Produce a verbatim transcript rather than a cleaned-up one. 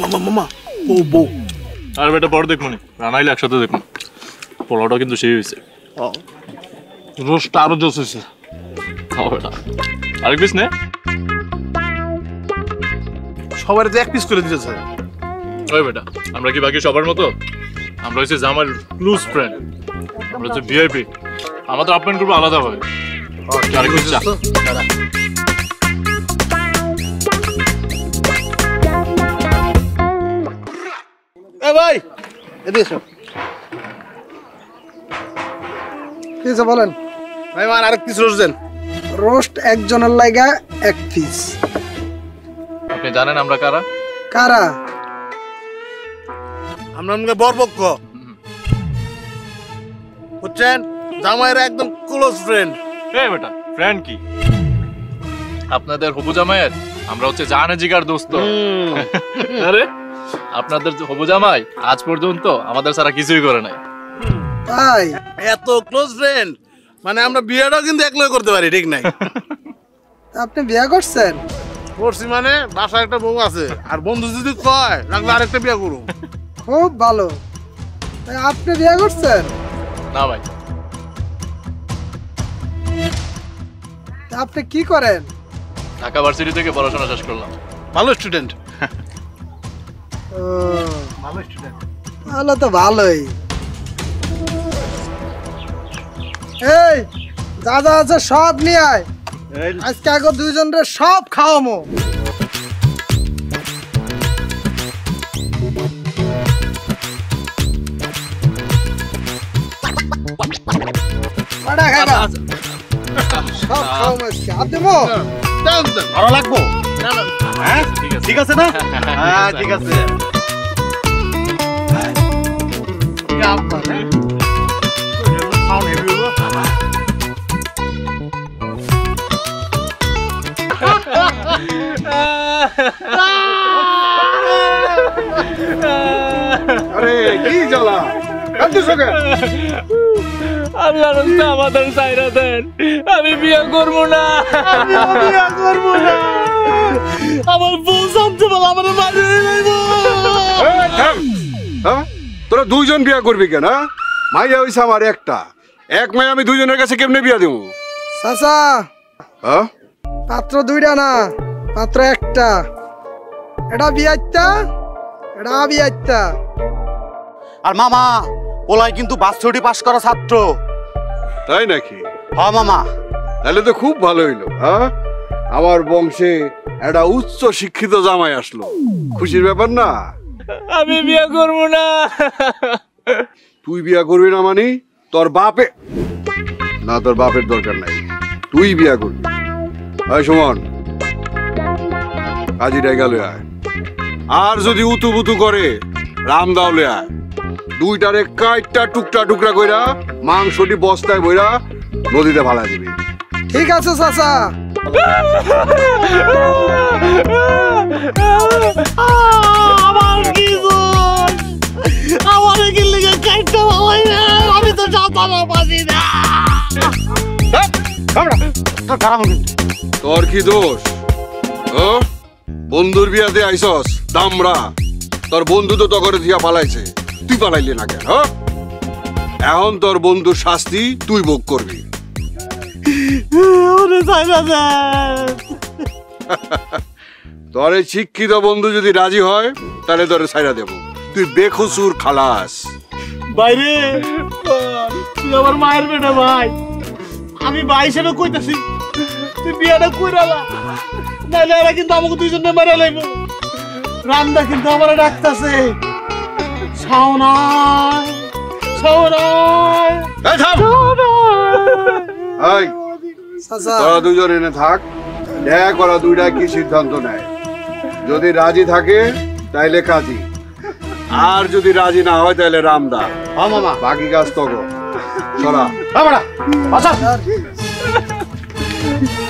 মামা মামা ও বউ আর বেটা বড় দেখুনি রানাইলে একসাথে দেখুন পোলাওটা কিন্তু সেই হইছে ও রোস্ট আরো জোস হইছে খাও বেটা আর কিছু না সবার এক পিস করে দিতেছ ওই বেটা আমরা কি বাকি সবার মতো আমরা হইছে জামার ক্লোজ ফ্রেন্ড আমরা তো ভিআইপি আমাদের অ্যাপয়েন্ট করব আলাদা ভাবে আর কিছু না দাদা ভাই এদিকে এসো কিছু বলেন ভাই আমার আরেক পিস রোস্ট দেন রোস্ট একজনের লাগা এক পিস আপনি জানেন আমরা কারা কারা আমরা আমরা বরপক্ষ বুঝছেন জামাইরা একদম ক্লোজ ফ্রেন্ড এই বেটা ফ্রেন্ড কি আপনাদের হবু জামাইয়ের আমরা হচ্ছে জানে জিগার দোস্ত আরে আপনাদের হবু জামাই আজ পর্যন্ত আমাদের সারা কিছুই করে নাই তাই এত ক্লোজ ফ্রেন্ড মানে আমরা বিয়েটাও কিন্তু একলাই করতে পারি ঠিক নাই আপনি বিয়ে করছেন করছি মানে বাসায় একটা বউ আছে আর বন্ধু যদি কয় লাগলে আরেকটা বিয়ে করুন খুব ভালো তাই আপনি বিয়ে করছেন না ভাই আপনি কি করেন ঢাকা ভার্সিটি থেকে পড়াশোনা শেষ করলাম ভালো স্টুডেন্ট ও ভালো স্টুডেন্ট ভালো তো ভালোই এই দাদা আছে সব নিয়ে আয় আজকে আগে দুইজনের সব খাওয়ামো বড়া খাবা সব খাওয়ামো আজকে আর দেবো দাও দাও ভালো লাগবো না না হ্যাঁ ঠিক আছে না হ্যাঁ ঠিক আছে কি আপনারা আরে কি জ্বালা কতসকে আল্লাহর সামাদান সাইরা দেন আমি বিয়ে করব না আমি বিয়ে করব না আমার বউ জানতে বল আমার মারি লইবো এই থাম হ্যাঁ তোরা দুইজন বিয়ে করবি কেন হ্যাঁ মাইয়া হইছে আমার একটা এক মাইয়া আমি দুইজনের কাছে কেমনে বিয়ে দেব চাচা হ্যাঁ পাত্র দুইটা না পাত্র একটা এটা বিয়াইতা এটা বিয়াইতা আর মামা ওলাই কিন্তু বাসছড়ি পাস করা ছাত্র তাই নাকি হ্যাঁ মামা তাহলে তো খুব ভালো হইলো হ্যাঁ আমার বংশে একটা উচ্চ শিক্ষিত জামাই আসলো খুশির ব্যাপার না আমি বিয়ে করব না তুই বিয়ে করবি না মানে তোর বাপে না তোর বাপের দরকার নাই তুই বিয়ে করবি আয় সুমন কাজিটাই গেল আয় আর যদি উতু বুতু করে রামদাউলে আয় দুইটারে কাইটটা টুকরা টুকরা কইরা মাংসটি বস্তায় বইরা নদীতে ভালা দিবি ঠিক আছে চাচা আমার কি জোর আমার কি লাগে কাইটটা ভালাই না আমি তো যাতানা পারি না কামড়া তোর খারাপ হল তোর কি দোষ ও বন্ধুর বিয়াতে আইসস দামরা তোর বন্ধু তো তকরে দিয়া পালাইছে তুই পালাইলি না কেন এখন তোর বন্ধুর শাস্তি তুই ভোগ করবি তোর শিক্ষিত বন্ধু যদি রাজি হয় তাহলে তোর সাইরা দেব তুই বেখুসুর খালাস বাইরে তুই আমার মায়ের বেটা ভাই আমি ভাই হিসেবে কইতাছি তুই বিয়াটা কইরালা নাইলে এরা কিন্তু আমাকে দুইজন মেরে লাইব রামদা কিন্তু আমার ডাকতেছে দুজন এনে থাক দেখ ওরা দুইটা কি সিদ্ধান্ত নেয় যদি রাজি থাকে তাইলে কাজী আর যদি রাজি না হয় তাহলে রামদা বাকি কাজ তো